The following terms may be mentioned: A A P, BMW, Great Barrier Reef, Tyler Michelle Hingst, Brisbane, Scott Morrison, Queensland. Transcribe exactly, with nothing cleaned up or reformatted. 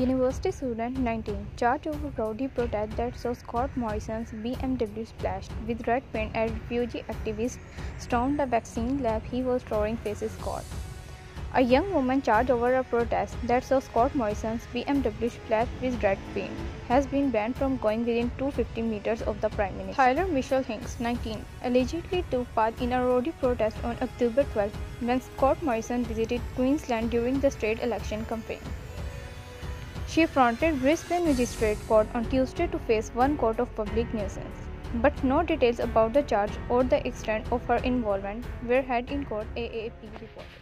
University student nineteen charged over rowdy protest that saw Scott Morrison's B M W splashed with red paint as refugee activists stormed the vaccine lab he was drawing faces caught. A young woman charged over a protest that saw Scott Morrison's B M W splashed with red paint has been banned from going within two hundred fifty meters of the Prime Minister. Tyler Michelle Hingst, nineteen, allegedly took part in a rowdy protest on October twelfth when Scott Morrison visited Queensland during the state election campaign. She fronted Brisbane Magistrate Court on Tuesday to face one count of public nuisance, but no details about the charge or the extent of her involvement were had in court, A A P reported.